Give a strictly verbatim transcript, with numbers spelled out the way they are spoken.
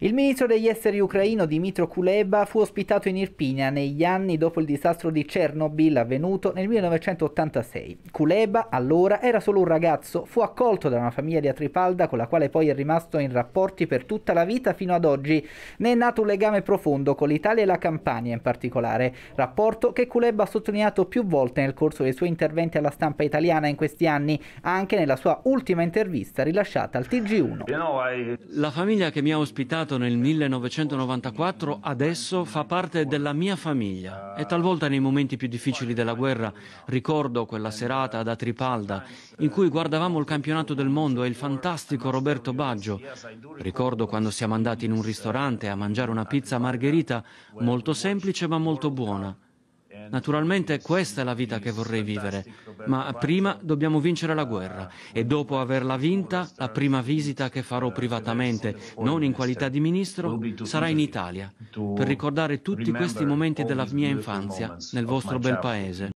Il ministro degli esteri ucraino Dmytro Kuleba fu ospitato in Irpinia negli anni dopo il disastro di Chernobyl avvenuto nel millenovecentottantasei. Kuleba, allora, era solo un ragazzo, fu accolto da una famiglia di Atripalda con la quale poi è rimasto in rapporti per tutta la vita fino ad oggi. Ne è nato un legame profondo con l'Italia e la Campania in particolare, rapporto che Kuleba ha sottolineato più volte nel corso dei suoi interventi alla stampa italiana in questi anni, anche nella sua ultima intervista rilasciata al T G uno. La famiglia che mi ha ospitato nel millenovecentonovantaquattro adesso fa parte della mia famiglia e talvolta nei momenti più difficili della guerra ricordo quella serata ad Atripalda in cui guardavamo il campionato del mondo e il fantastico Roberto Baggio. Ricordo quando siamo andati in un ristorante a mangiare una pizza margherita molto semplice ma molto buona. Naturalmente questa è la vita che vorrei vivere, ma prima dobbiamo vincere la guerra e dopo averla vinta la prima visita che farò privatamente, non in qualità di ministro, sarà in Italia, per ricordare tutti questi momenti della mia infanzia nel vostro bel paese.